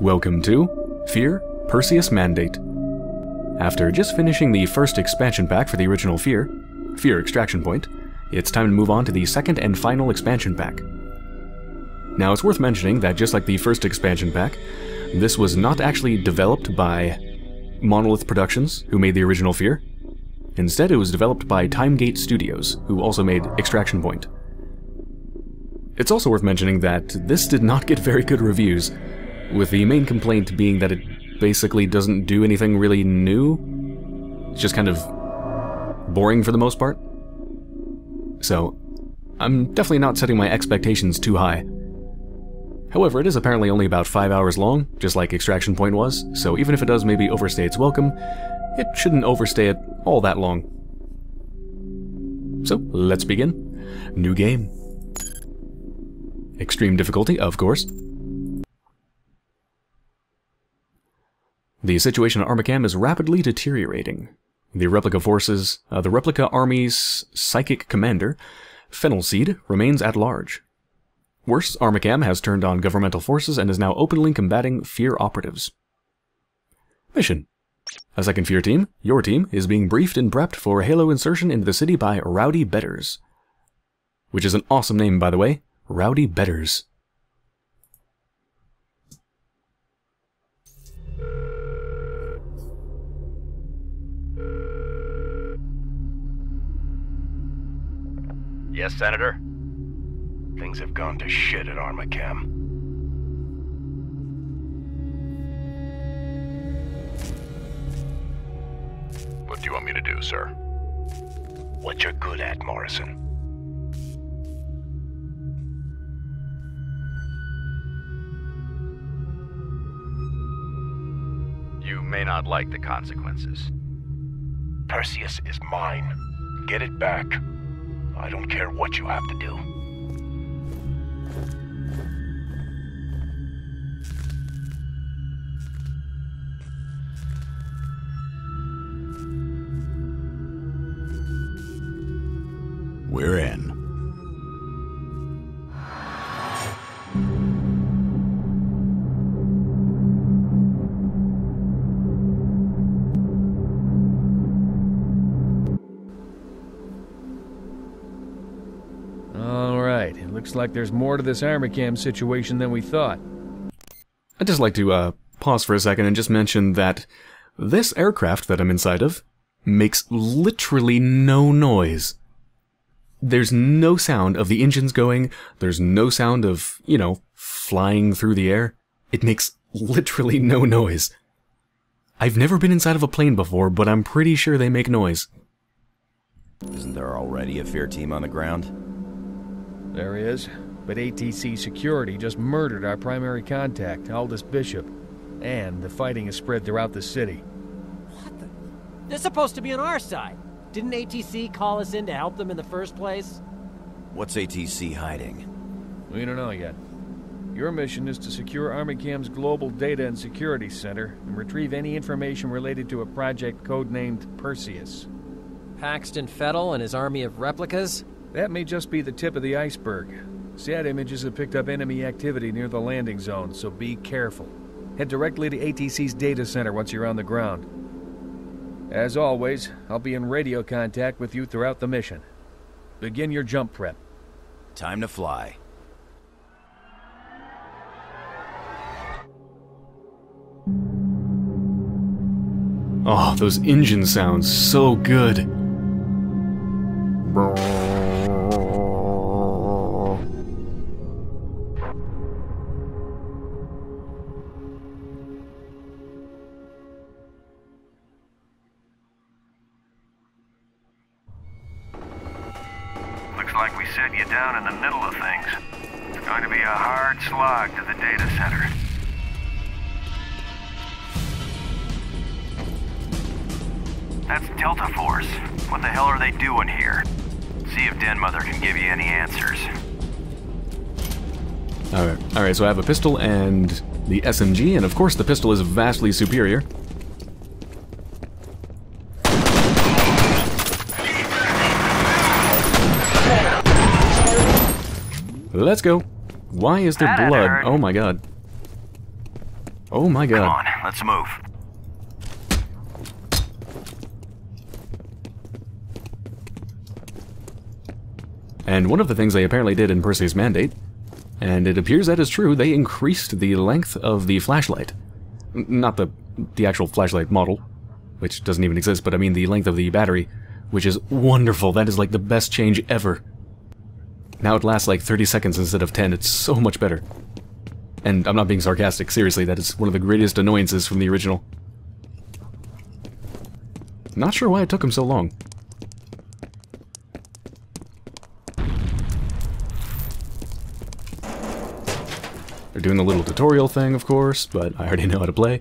Welcome to F.E.A.R. Perseus Mandate. After just finishing the first expansion pack for the original F.E.A.R., F.E.A.R. Extraction Point, it's time to move on to the second and final expansion pack. Now it's worth mentioning that just like the first expansion pack, this was not actually developed by Monolith Productions, who made the original F.E.A.R. Instead, it was developed by TimeGate Studios, who also made Extraction Point. It's also worth mentioning that this did not get very good reviews, with the main complaint being that it basically doesn't do anything really new. It's just kind of boring for the most part. So, I'm definitely not setting my expectations too high. However, it is apparently only about 5 hours long, just like Extraction Point was, so even if it does maybe overstay its welcome, it shouldn't overstay it all that long. So, let's begin. New game. Extreme difficulty, of course. The situation at Armacham is rapidly deteriorating. The replica forces, the replica army's psychic commander, Fennelseed, remains at large. Worse, Armacham has turned on governmental forces and is now openly combating F.E.A.R. operatives. Mission. A second F.E.A.R. team, your team, is being briefed and prepped for Halo insertion into the city by Rowdy Betters. Which is an awesome name, by the way. Rowdy Betters. Yes, Senator? Things have gone to shit at Armacham. What do you want me to do, sir? What you're good at, Morrison. You may not like the consequences. Perseus is mine. Get it back. I don't care what you have to do. We're in. Looks like there's more to this Armacham situation than we thought. I'd just like to pause for a second and just mention that this aircraft that I'm inside of makes literally no noise. There's no sound of the engines going, there's no sound of, you know, flying through the air. It makes literally no noise. I've never been inside of a plane before, but I'm pretty sure they make noise. Isn't there already a F.E.A.R. team on the ground? There is, but ATC security just murdered our primary contact, Aldous Bishop, and the fighting has spread throughout the city. What the? They're supposed to be on our side. Didn't ATC call us in to help them in the first place? What's ATC hiding? We don't know yet. Your mission is to secure Armacham's Global Data and Security Center and retrieve any information related to a project codenamed Perseus. Paxton Fettel and his army of replicas? That may just be the tip of the iceberg. SAT images have picked up enemy activity near the landing zone, so be careful. Head directly to ATC's data center once you're on the ground. As always, I'll be in radio contact with you throughout the mission. Begin your jump prep. Time to fly. Oh, those engine sounds, so good. That's Delta Force. What the hell are they doing here? See if Den Mother can give you any answers. Alright, so I have a pistol and the SMG, and of course the pistol is vastly superior. Let's go. Why is there blood? Oh my god. Oh my god. Come on, let's move. And one of the things they apparently did in Perseus Mandate, and it appears that is true, they increased the length of the flashlight. Not the actual flashlight model, which doesn't even exist, but I mean the length of the battery, which is wonderful. That is like the best change ever. Now it lasts like 30 seconds instead of 10. It's so much better. And I'm not being sarcastic, seriously, that is one of the greatest annoyances from the original. Not sure why it took him so long. They're doing the little tutorial thing, of course, but I already know how to play.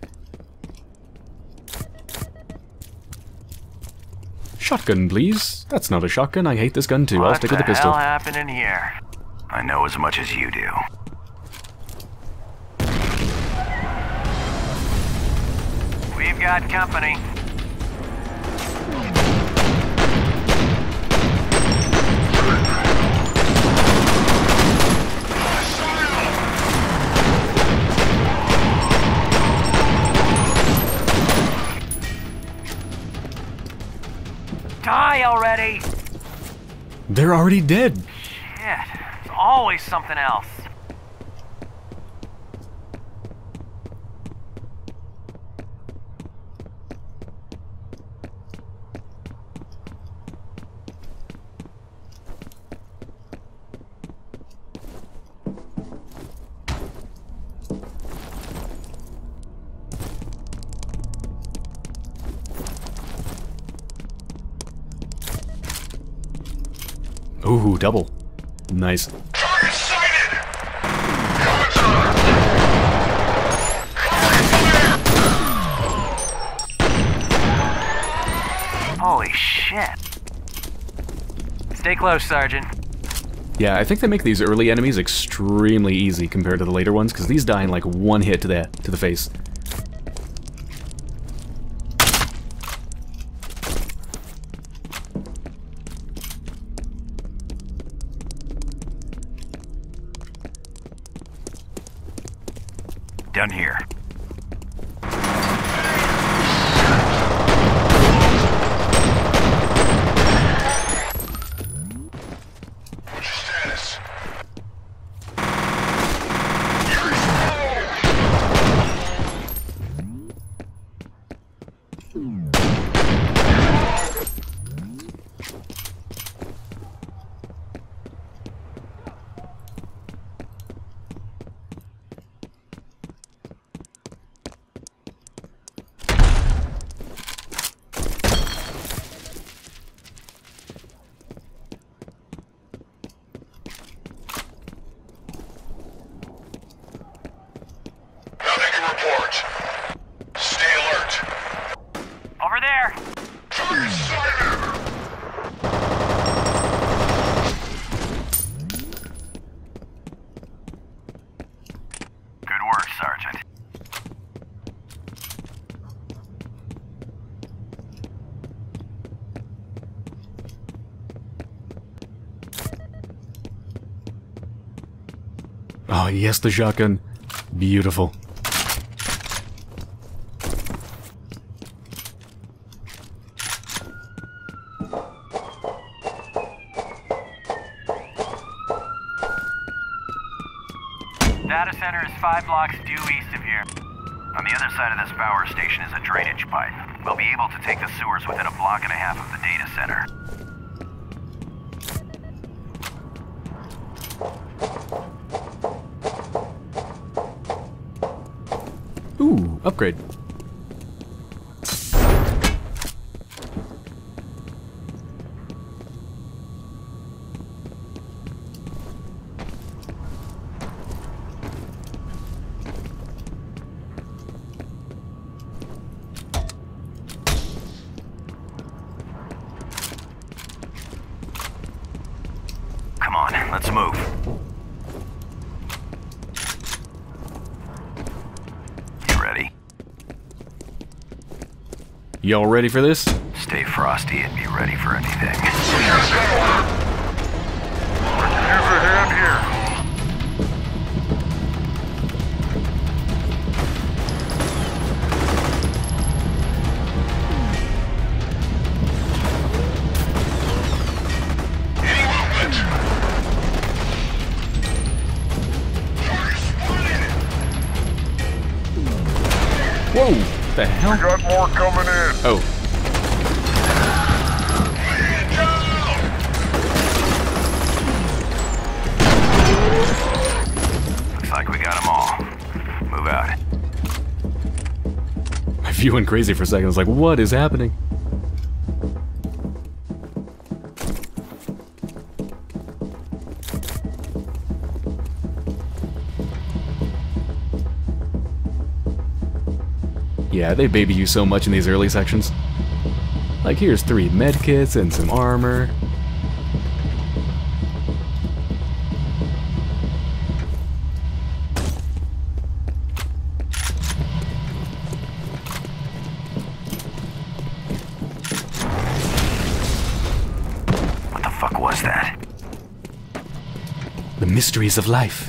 Shotgun, please. That's not a shotgun. I hate this gun too. I'll stick with the pistol. What the hell happened in here? I know as much as you do. We've got company. Die already! They're already dead! Shit, there's always something else. Ooh, double. Nice. Target sighted! Coming through! Coming clear! Holy shit. Stay close, Sergeant. Yeah, I think they make these early enemies extremely easy compared to the later ones, because these die in like one hit to the face. Done here. Oh, yes, the shotgun. Beautiful. Data center is 5 blocks due east of here. On the other side of this power station is a drainage pipe. We'll be able to take the sewers within a block and a half of the data center. Ooh, upgrade. Come on, let's move. Y'all ready for this? Stay frosty and be ready for anything. Hand here. Whoa! What the hell? We got more coming in. Oh. Looks like we got them all. Move out. My view went crazy for a second. I was like, what is happening? Yeah, they baby you so much in these early sections. Like, here's 3 medkits and some armor. What the fuck was that? The mysteries of life.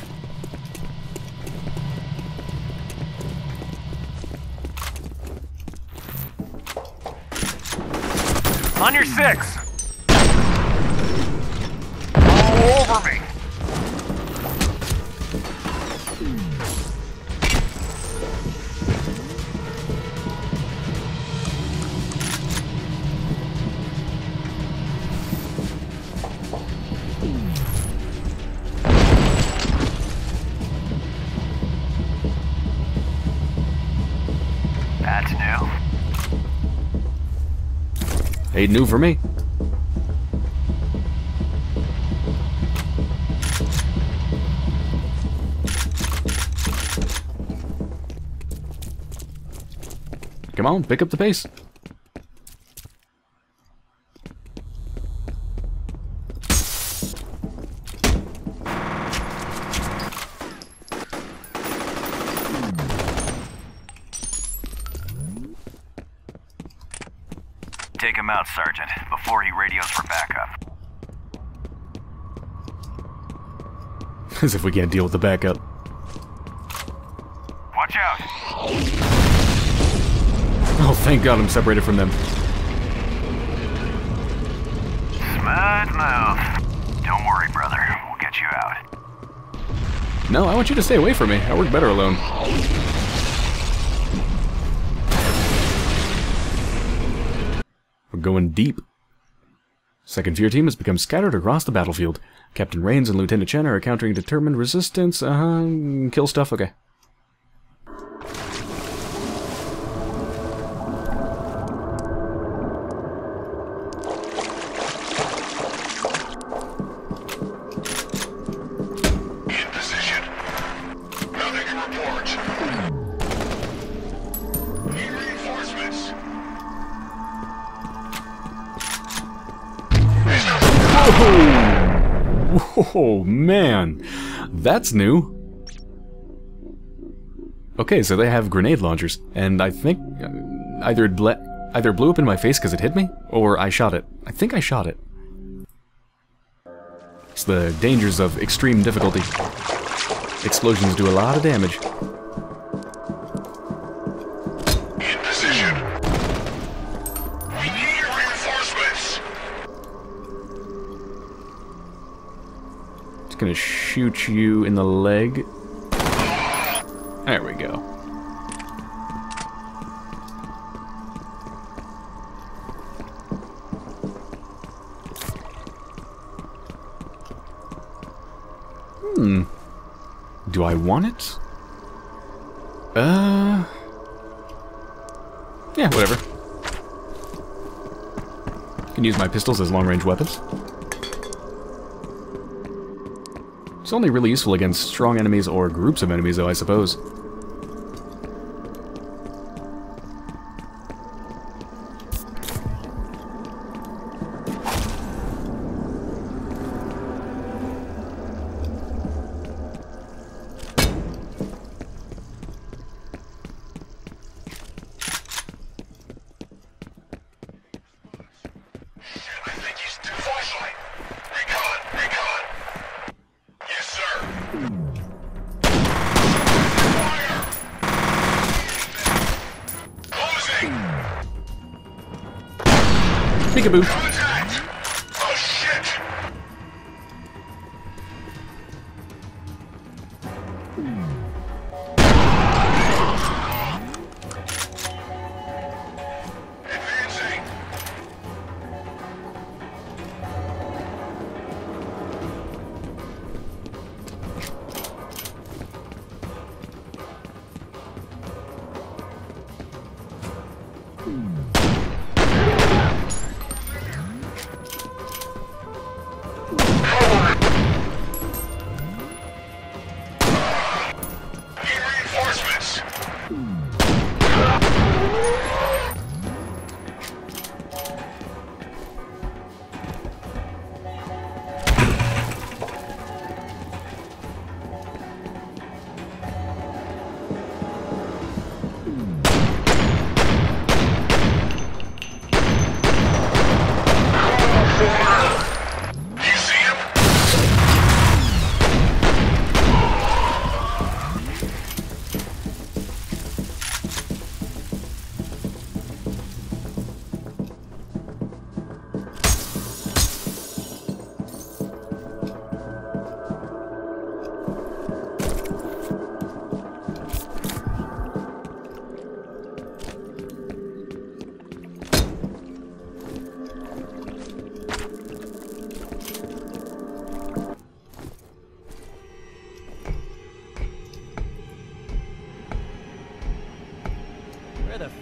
On your 6! All over me! That's new. Ain't new for me. Come on, pick up the pace. Take him out, Sergeant, before he radios for backup. As if we can't deal with the backup. Watch out! Oh, thank God I'm separated from them. Smart move. Don't worry, brother. We'll get you out. No, I want you to stay away from me. I work better alone. Going deep. Second Fear team has become scattered across the battlefield. Captain Raines and Lieutenant Chen are countering determined resistance. Kill stuff, okay. Oh man, that's new. Okay, so they have grenade launchers, and I think either blew up in my face because it hit me, or I shot it. I think I shot it. It's the dangers of extreme difficulty. Explosions do a lot of damage. Gonna shoot you in the leg. There we go. Hmm. Do I want it? Yeah, whatever. I can use my pistols as long-range weapons. It's only really useful against strong enemies or groups of enemies, though, I suppose. Peekaboo. Oh shit.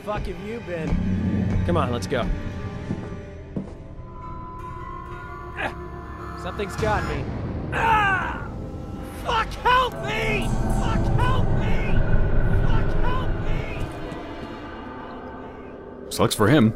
Fuck have you been? Come on, let's go. Something's got me. Ah! Fuck, help me! Fuck, help me! Fuck, help me! Sucks for him.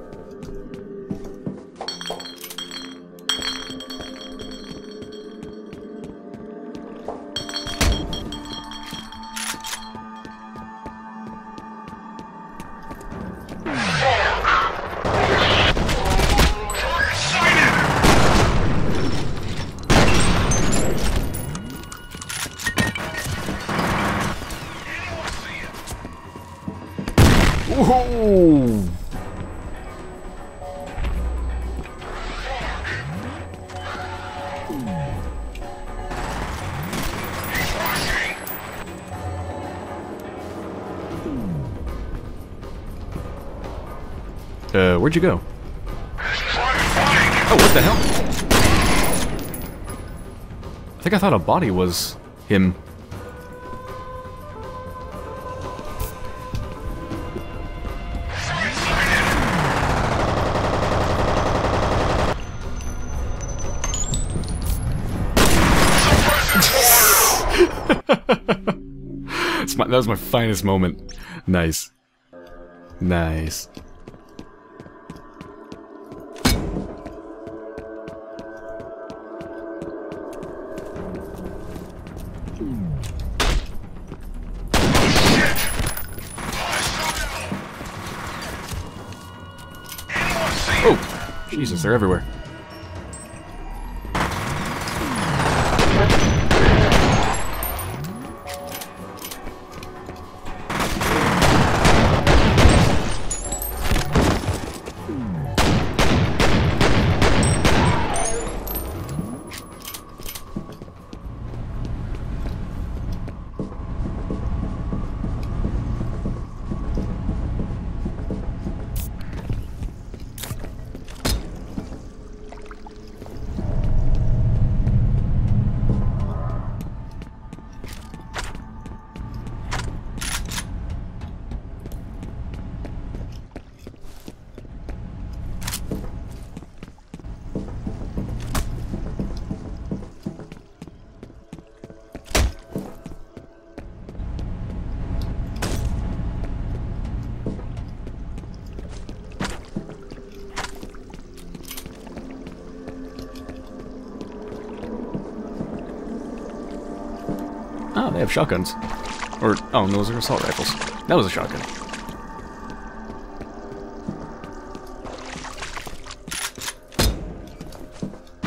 Where'd you go? Oh, what the hell? I think I thought a body was him. That was my finest moment. Nice. Nice. Jesus, they're everywhere. They have shotguns. Or, oh, no, those are assault rifles. That was a shotgun.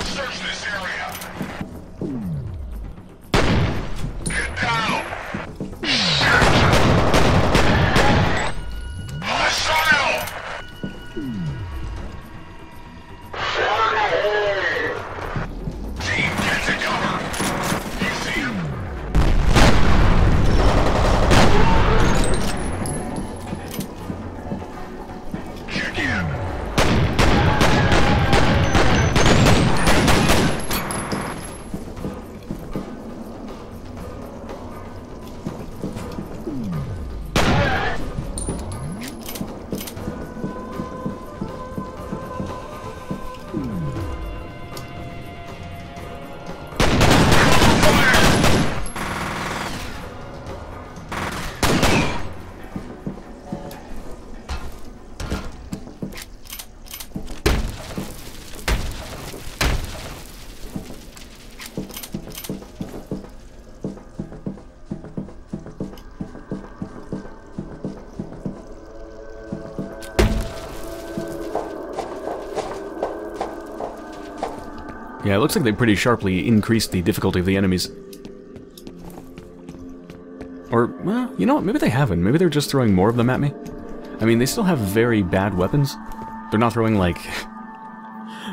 Search this area. Get down. Hostile. Team, get to cover. You see him? Yeah, it looks like they pretty sharply increased the difficulty of the enemies. Or, well, you know what, maybe they haven't. Maybe they're just throwing more of them at me. I mean, they still have very bad weapons. They're not throwing, like...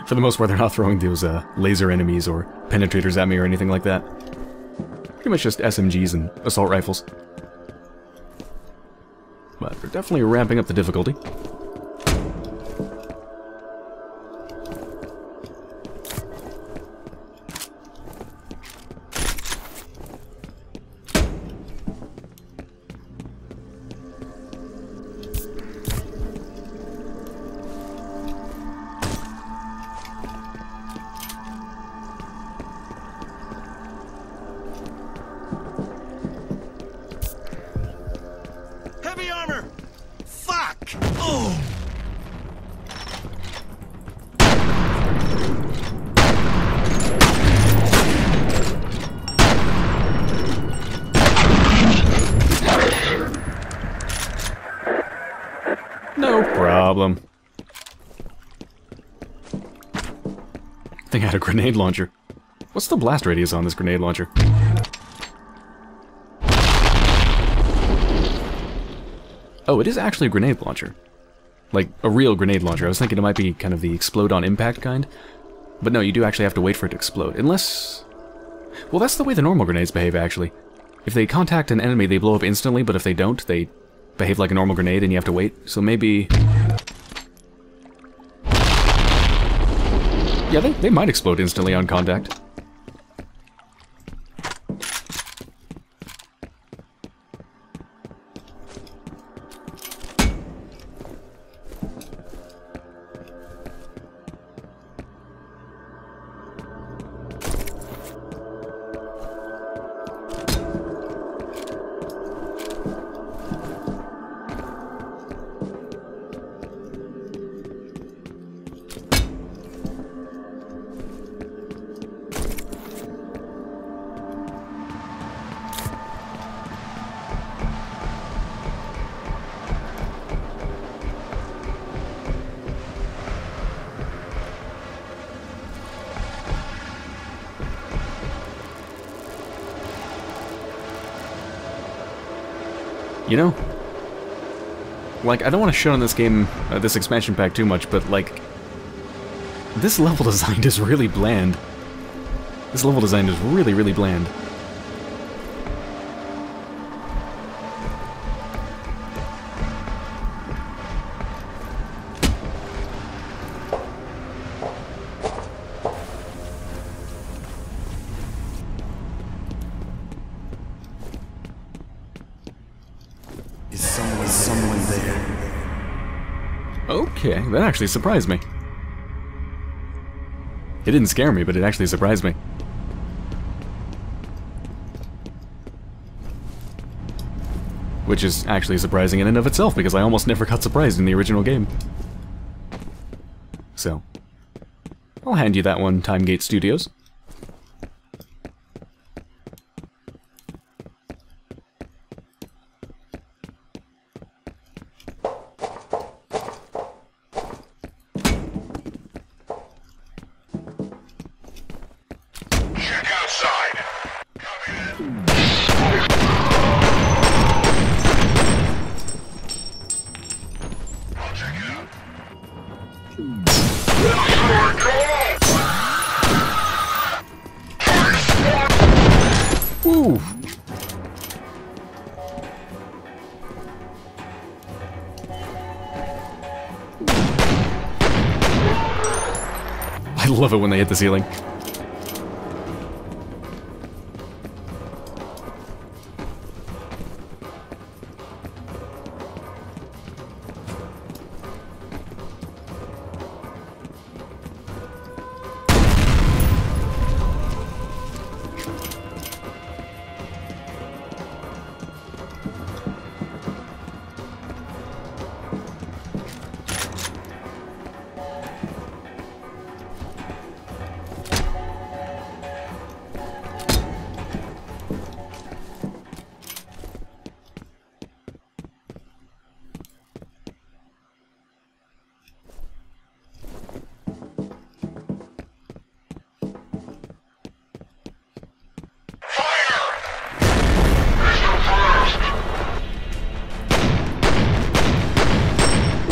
for the most part, they're not throwing those laser enemies or penetrators at me or anything like that. Pretty much just SMGs and assault rifles. But they're definitely ramping up the difficulty. A grenade launcher. What's the blast radius on this grenade launcher? Oh, it is actually a grenade launcher. Like, a real grenade launcher. I was thinking it might be kind of the explode on impact kind. But no, you do actually have to wait for it to explode. Unless... well, that's the way the normal grenades behave, actually. If they contact an enemy, they blow up instantly, but if they don't, they behave like a normal grenade and you have to wait. So maybe... yeah, they might explode instantly on contact. You know, like, I don't want to shit on this game, this expansion pack too much, but, like, this level design is really bland. This level design is really, really bland. Okay, that actually surprised me. It didn't scare me, but it actually surprised me. Which is actually surprising in and of itself, because I almost never got surprised in the original game. So, I'll hand you that one, TimeGate Studios. I love it when they hit the ceiling.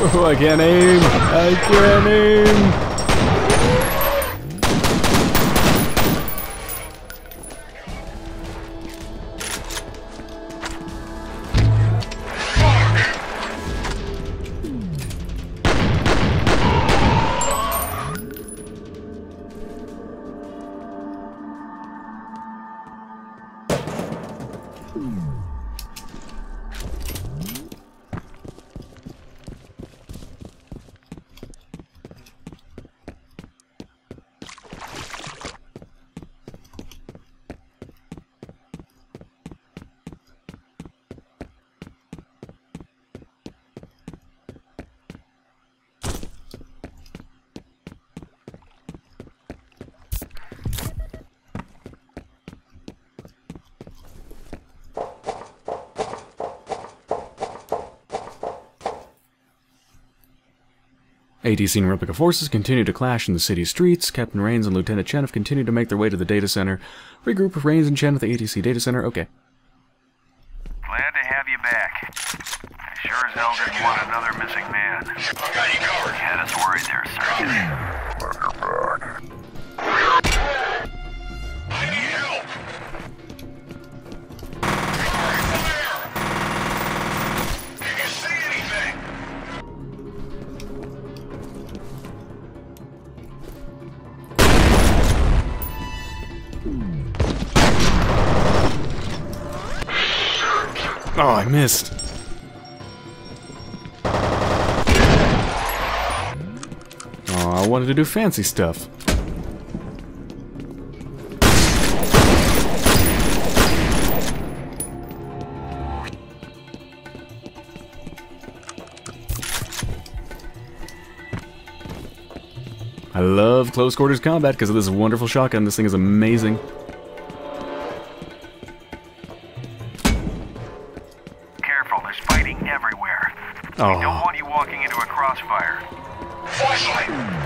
Oh, I can't aim! I can't aim! ATC and Replica forces continue to clash in the city streets. Captain Raines and Lieutenant Chen have continued to make their way to the data center. Regroup with Raines and Chen at the ATC data center. Okay. Glad to have you back. I sure as hell didn't want another missing man. I got you covered. Had us worried there, Sergeant. I need help. Fire! Can you see anything? Oh, I missed. Oh, I wanted to do fancy stuff. I love close quarters combat because of this wonderful shotgun. This thing is amazing. Oh. We don't want you walking into a crossfire. Flashlight!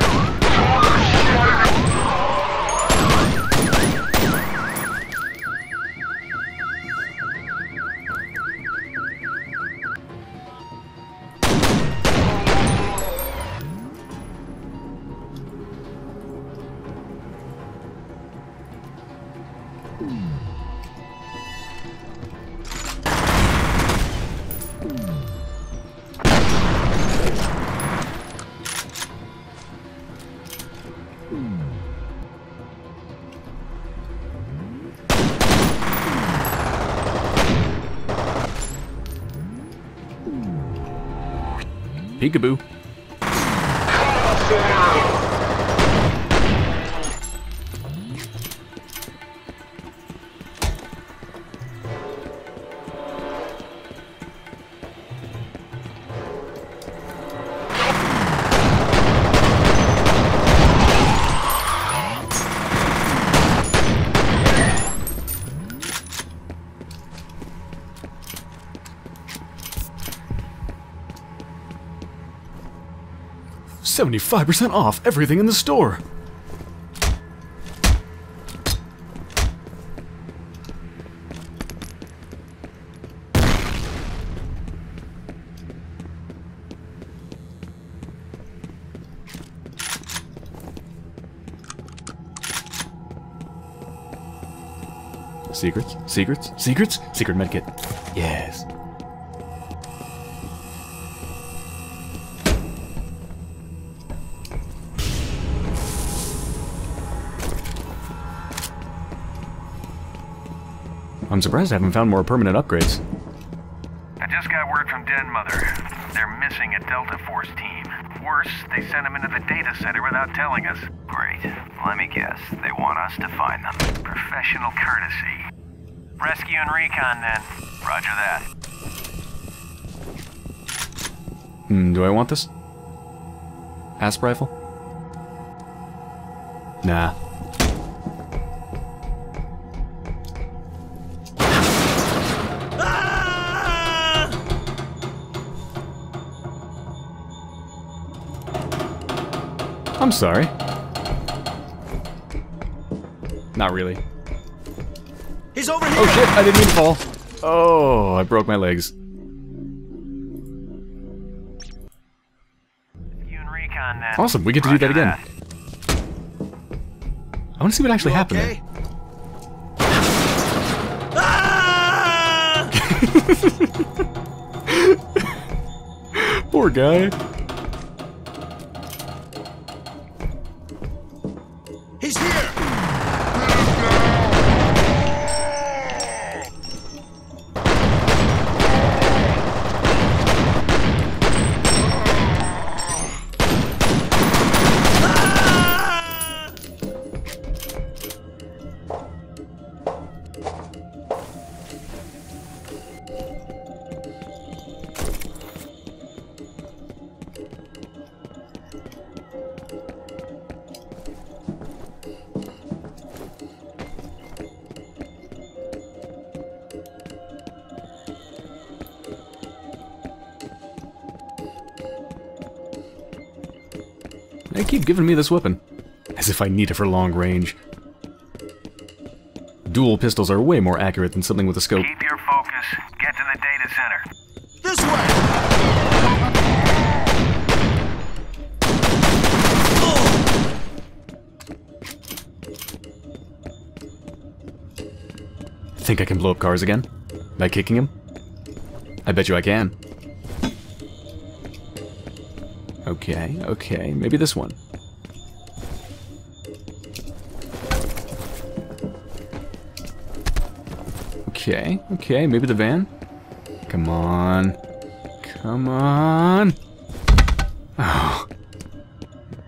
Peekaboo. $75% off everything in the store. Secrets, secrets, secrets, secret medkit. Yes. I'm surprised I haven't found more permanent upgrades. I just got word from Den Mother. They're missing a Delta Force team. Worse, they sent them into the data center without telling us. Great. Let me guess. They want us to find them. Professional courtesy. Rescue and recon, then. Roger that. Do I want this? Asp rifle? Nah. I'm sorry. Not really. He's over here! Oh shit, I didn't mean to fall. Oh, I broke my legs. Awesome, we get to do that again. I want to see what actually happened there. Poor guy. He's here. They keep giving me this weapon, as if I need it for long range. Dual pistols are way more accurate than something with a scope. Keep your focus. Get to the data center. This way! Think I can blow up cars again? By kicking him? I bet you I can. Okay, okay, maybe this one. Okay, okay, maybe the van? Come on. Come on! Oh.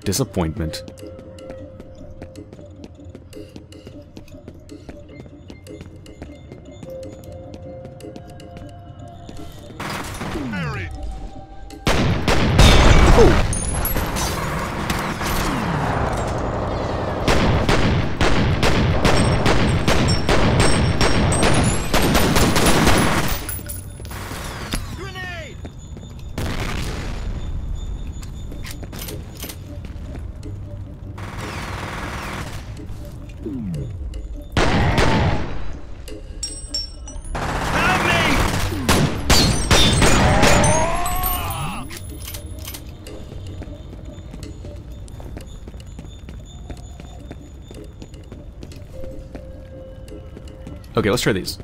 Disappointment. Okay, let's try these.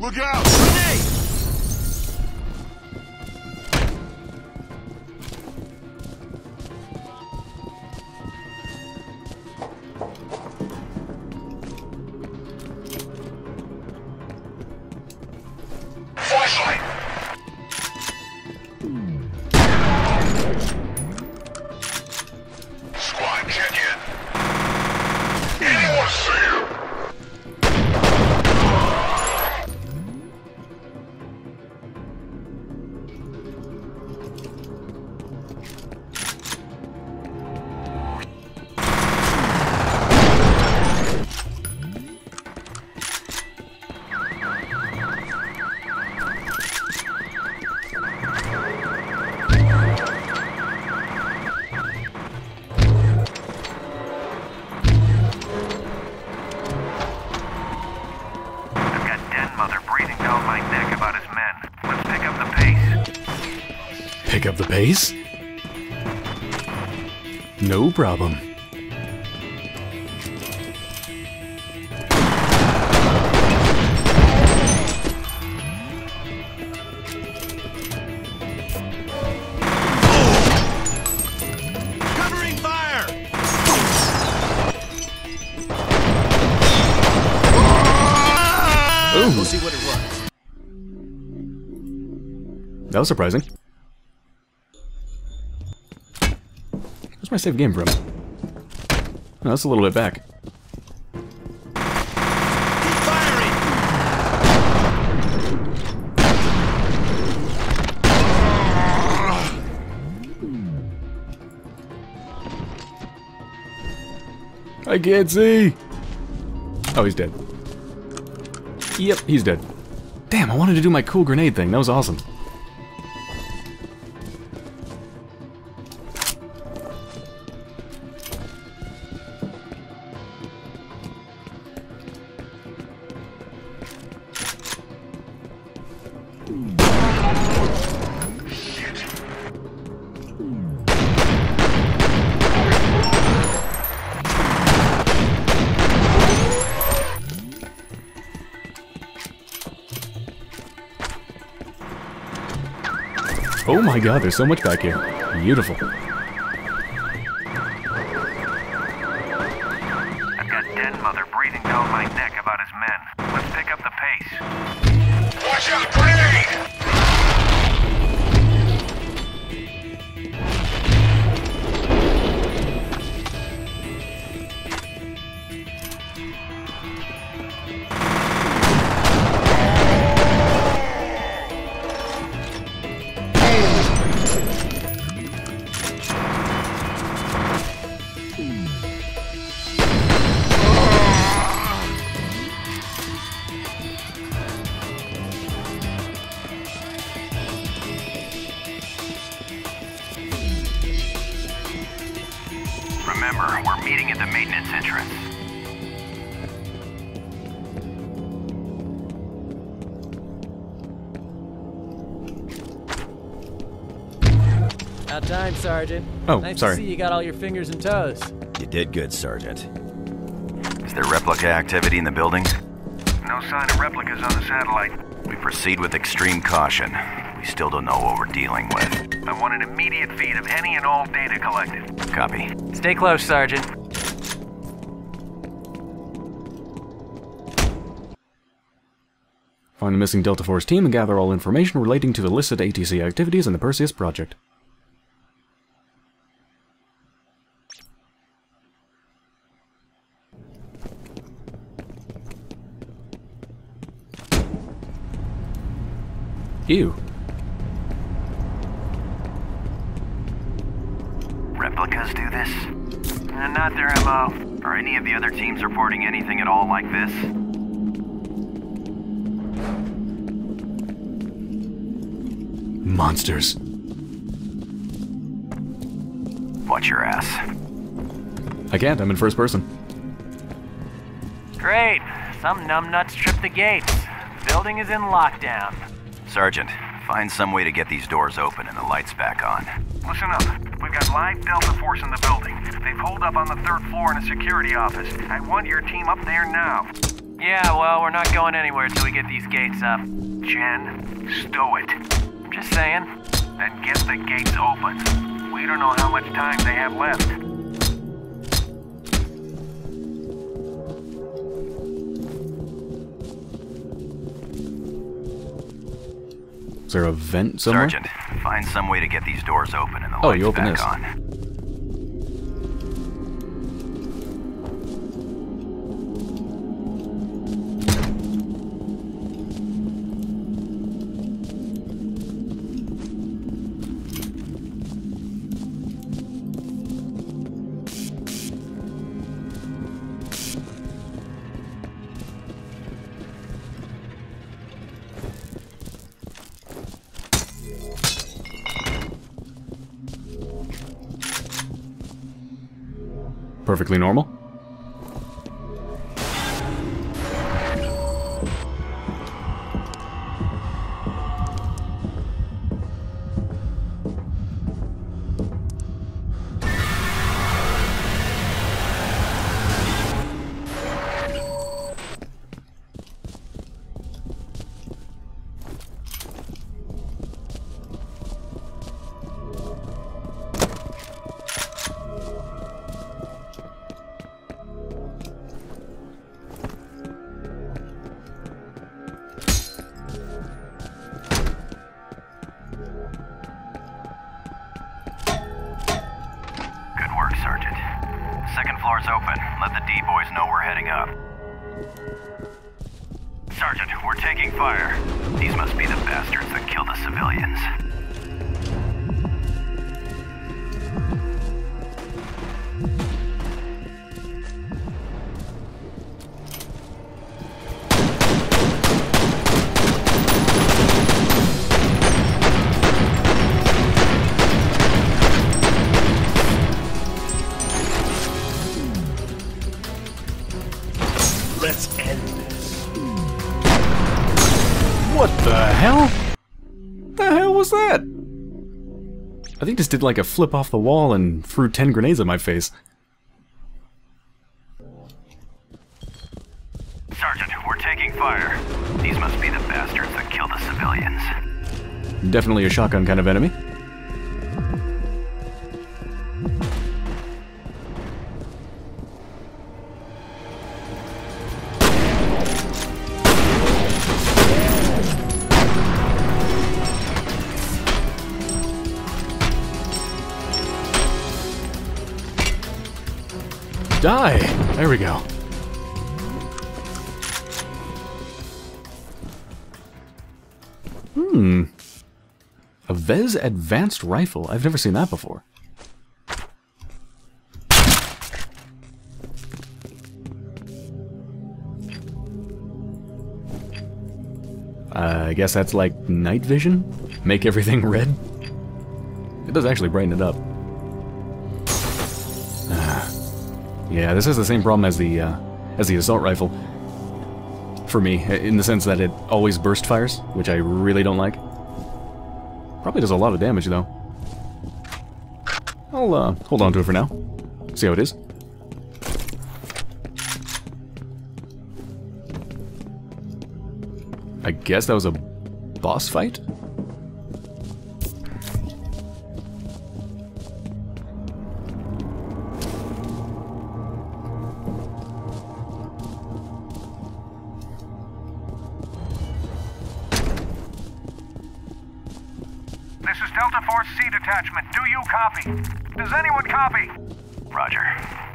Look out! Hey! Up the pace? No problem. Covering fire! Boom! We'll see what it was. That was surprising. Where's my save game from? Oh, that's a little bit back. I can't see! Oh, he's dead. Yep, he's dead. Damn, I wanted to do my cool grenade thing. That was awesome. Oh my god, there's so much back here. Beautiful. I've got Den Mother breathing down my neck about his men. Let's pick up the pace. Watch out, grenade! Remember, we're meeting at the maintenance entrance. About time, Sergeant. Oh, nice sorry. Nice to see you got all your fingers and toes. You did good, Sergeant. Is there replica activity in the building? No sign of replicas on the satellite. We proceed with extreme caution. We still don't know what we're dealing with. I want an immediate feed of any and all data collected. Copy. Stay close, Sergeant. Find the missing Delta Force team and gather all information relating to illicit ATC activities in the Perseus project. Ew. Replicas do this? Not their MO. Are any of the other teams reporting anything at all like this? Monsters. Watch your ass. I can't, I'm in first person. Great. Some numbnuts tripped the gates. The building is in lockdown. Sergeant, find some way to get these doors open and the lights back on. Listen up. We've got live Delta Force in the building. They've holed up on the third floor in a security office. I want your team up there now. Yeah, well, we're not going anywhere till we get these gates up. Chen, stow it. I'm just saying. Then get the gates open. We don't know how much time they have left. Is there a vent somewhere? Sergeant, find some way to get these doors open and the lights back on. Perfectly normal. second floor's open. Let the D-boys know we're heading up. Sergeant, we're taking fire. These must be the bastards that killed the civilians. I think just did like a flip off the wall and threw 10 grenades at my face. Sergeant, we're taking fire. These must be the bastards that killed the civilians. Definitely a shotgun kind of enemy. Die! There we go. A Vez Advanced Rifle. I've never seen that before. I guess that's like night vision? Make everything red? It does actually brighten it up. Yeah, this is the same problem as the assault rifle, for me, in the sense that it always burst fires, which I really don't like. Probably does a lot of damage, though. I'll hold on to it for now, see how it is. I guess that was a boss fight? Does anyone copy? Roger.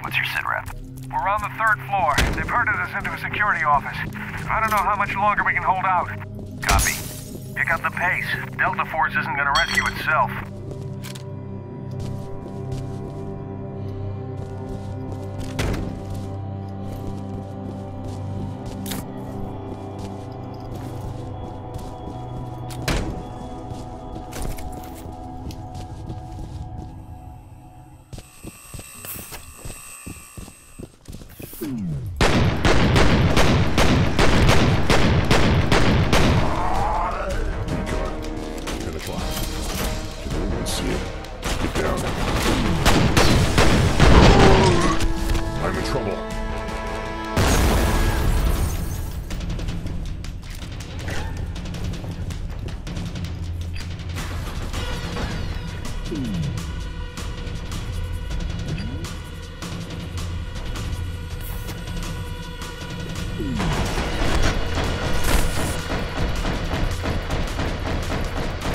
What's your sit rep? We're on the third floor. They've herded us into a security office. I don't know how much longer we can hold out. Copy. Pick up the pace. Delta Force isn't going to rescue itself.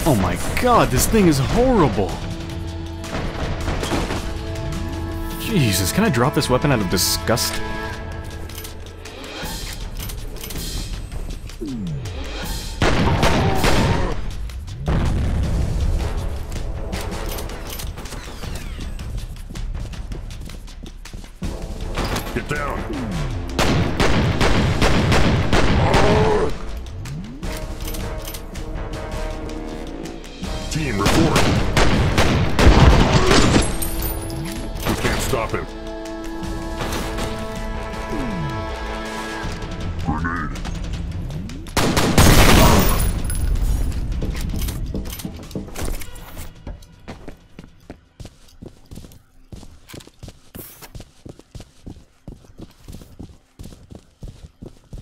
Oh my god, this thing is horrible! Jesus, can I drop this weapon out of disgust?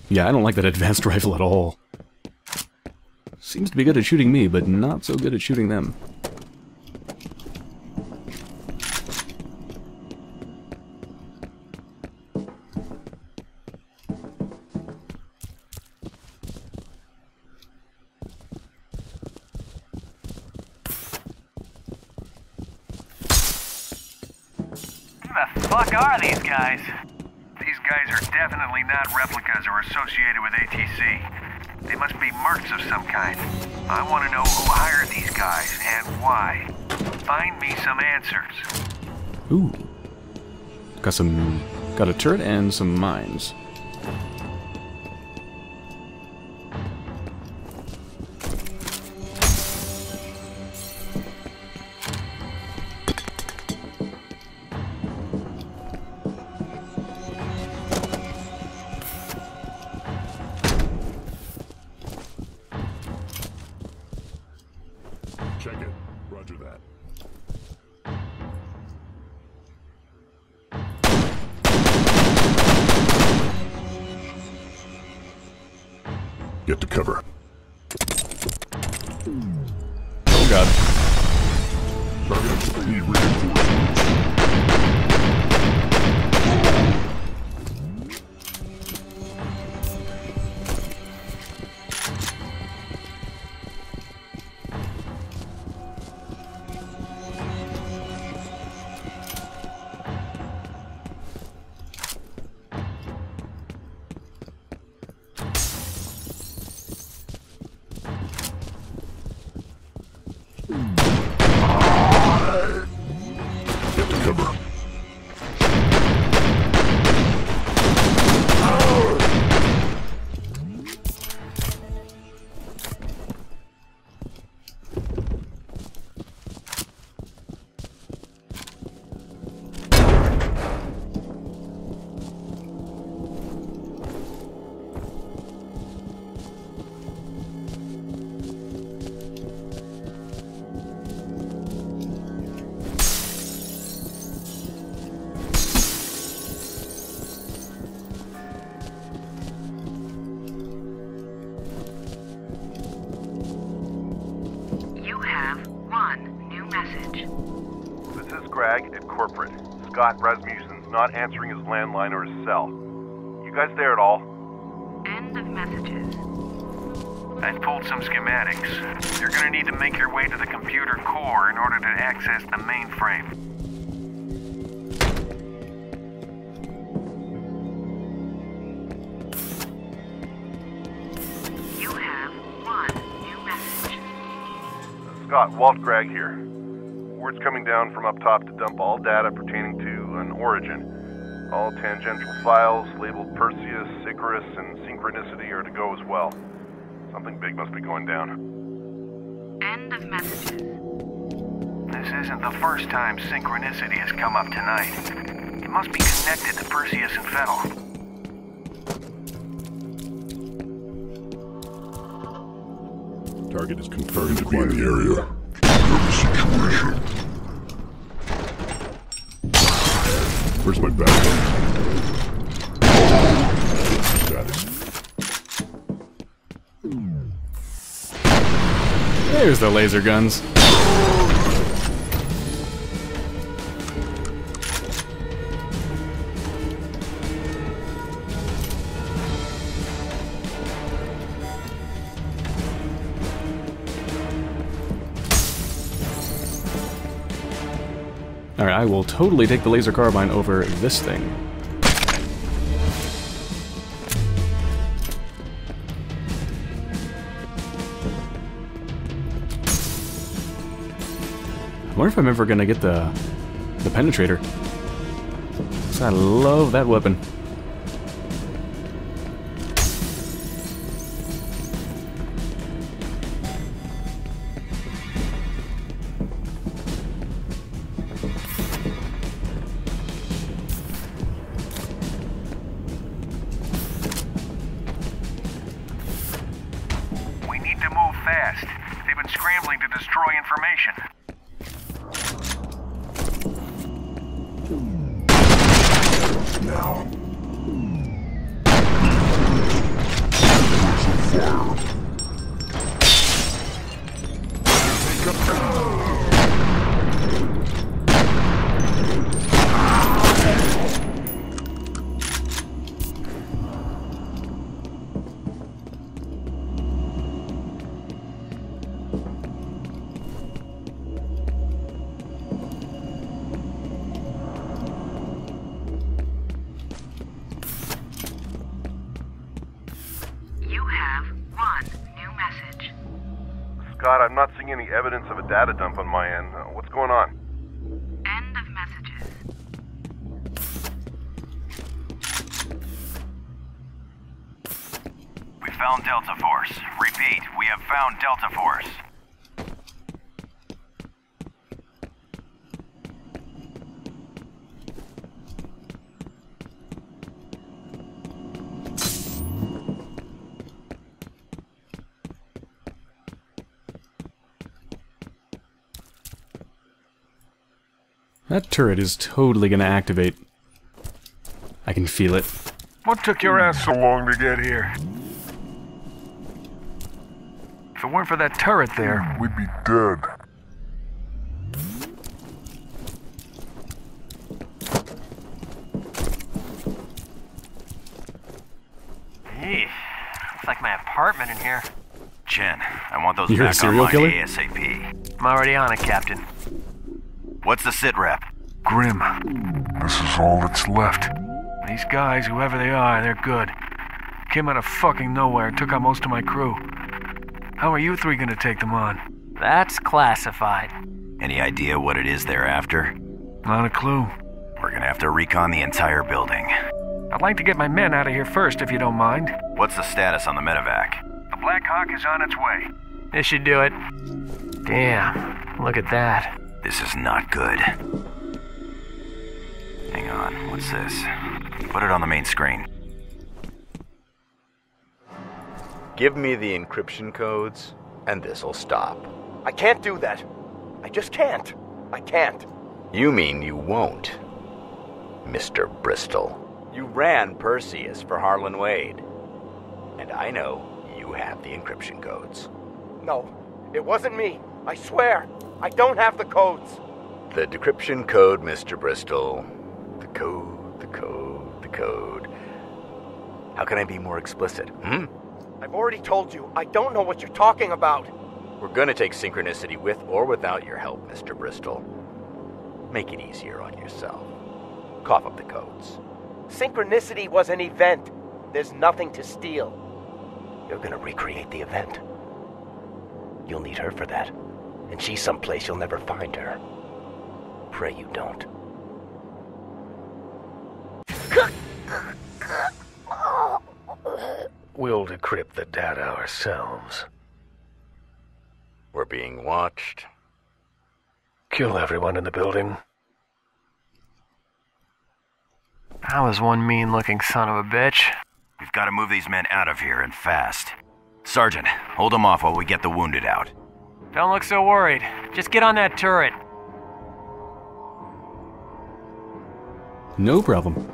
Yeah, I don't like that advanced rifle at all. Seems to be good at shooting me, but not so good at shooting them. Who the fuck are these guys? These guys are definitely not replicas or associated with ATC. They must be mercs of some kind. I want to know who hired these guys and why. Find me some answers. Ooh. Got a turret and some mines. Rasmussen's not answering his landline or his cell. You guys there at all? End of messages. I've pulled some schematics. You're gonna need to make your way to the computer core in order to access the mainframe. You have one new message. Scott, Walt Gregg here. Word's coming down from up top to dump all data pertaining to an origin. All tangential files labeled Perseus, Icarus, and Synchronicity are to go as well. Something big must be going down. End of messages. This isn't the first time Synchronicity has come up tonight. It must be connected to Perseus and Fettel. Target is confirmed to be in the area. Situation. Where's my backpack? Status. There's the laser guns. Alright, I will totally take the laser carbine over this thing. I wonder if I'm ever gonna get the penetrator. 'Cause I love that weapon. God, I'm not seeing any evidence of a data dump on my end. What's going on? End of messages. We found Delta Force. Repeat, we have found Delta Force. That turret is totally gonna activate. I can feel it. What took your ass so long to get here? If it weren't for that turret there, we'd be dead. Hey, looks like my apartment in here. Chen, I want those back online ASAP. I'm already on it, Captain. What's the sit rep? Grim. This is all that's left. These guys, whoever they are, they're good. Came out of fucking nowhere, took out most of my crew. How are you three gonna take them on? That's classified. Any idea what it is they're after? Not a clue. We're gonna have to recon the entire building. I'd like to get my men out of here first, if you don't mind. What's the status on the medevac? The Black Hawk is on its way. This should do it. Damn, look at that. This is not good. Hang on, what's this? Put it on the main screen. Give me the encryption codes, and this'll stop. I can't do that. I just can't. I can't. You mean you won't, Mr. Bristol. You ran Perseus for Harlan Wade. And I know you have the encryption codes. No, it wasn't me. I swear, I don't have the codes. The decryption code, Mr. Bristol. The code, the code, the code. How can I be more explicit, hmm? I've already told you, I don't know what you're talking about. We're gonna take Synchronicity with or without your help, Mr. Bristol. Make it easier on yourself. Cough up the codes. Synchronicity was an event. There's nothing to steal. You're gonna recreate the event. You'll need her for that. And she's someplace you'll never find her. Pray you don't. We'll decrypt the data ourselves. We're being watched. Kill everyone in the building. That was one mean-looking son of a bitch. We've got to move these men out of here, and fast. Sergeant, hold them off while we get the wounded out. Don't look so worried. Just get on that turret. No problem.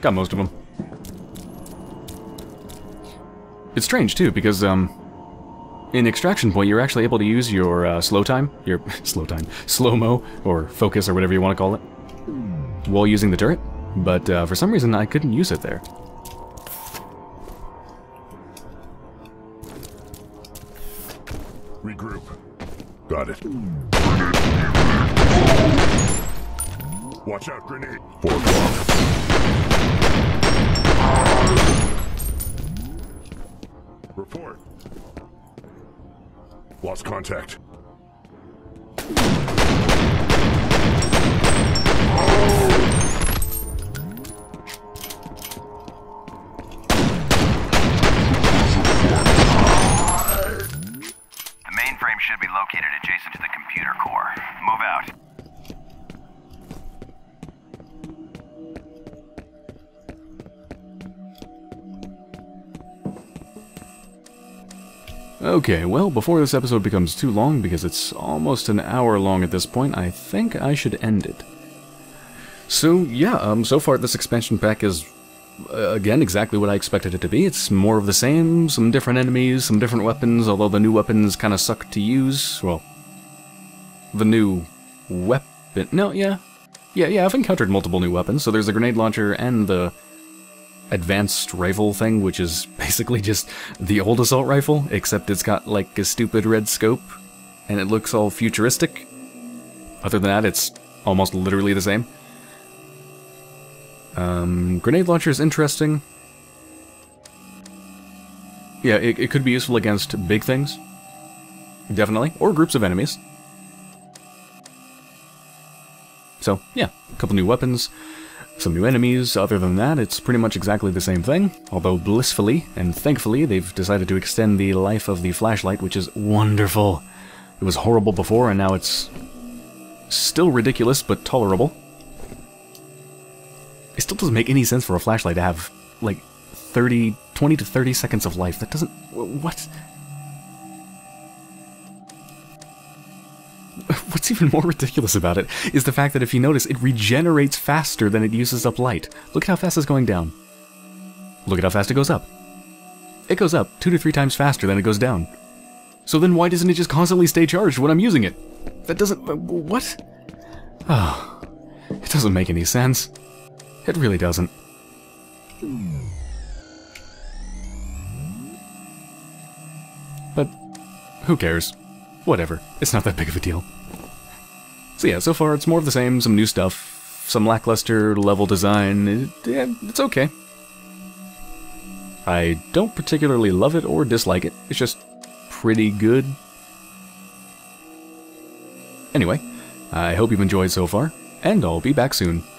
Got most of them. It's strange, too, because, in Extraction Point, you're actually able to use your, slow-mo, or focus, or whatever you want to call it, while using the turret, but, for some reason, I couldn't use it there. Regroup. Got it. Grenade. Watch out, grenade. 4 o'clock. Report. Lost contact. The mainframe should be located adjacent to the computer core. Move out. Okay, well, before this episode becomes too long, because it's almost an hour long at this point, I think I should end it. So, yeah, so far this expansion pack is, again, exactly what I expected it to be. It's more of the same, some different enemies, some different weapons, although the new weapons kind of suck to use. Well, the new weapon... No, yeah. Yeah, I've encountered multiple new weapons. So there's the grenade launcher and the advanced rifle thing, which is basically just the old assault rifle, except it's got like a stupid red scope, and it looks all futuristic. Other than that, it's almost literally the same. Grenade launcher is interesting. Yeah, it could be useful against big things. Definitely. Or groups of enemies. So, yeah. A couple new weapons, some new enemies. Other than that, it's pretty much exactly the same thing. Although, blissfully and thankfully, they've decided to extend the life of the flashlight, which is wonderful. It was horrible before, and now it's still ridiculous, but tolerable. It still doesn't make any sense for a flashlight to have, like, 20 to 30 seconds of life. That doesn't... what? What's even more ridiculous about it is the fact that, if you notice, it regenerates faster than it uses up light. Look at how fast it's going down. Look at how fast it goes up. It goes up 2 to 3 times faster than it goes down. So then why doesn't it just constantly stay charged when I'm using it? That doesn't... what? Oh, it doesn't make any sense. It really doesn't. But who cares? Whatever. It's not that big of a deal. So yeah, so far it's more of the same, some new stuff, some lackluster level design. It's okay. I don't particularly love it or dislike it. It's just pretty good. Anyway, I hope you've enjoyed so far, and I'll be back soon.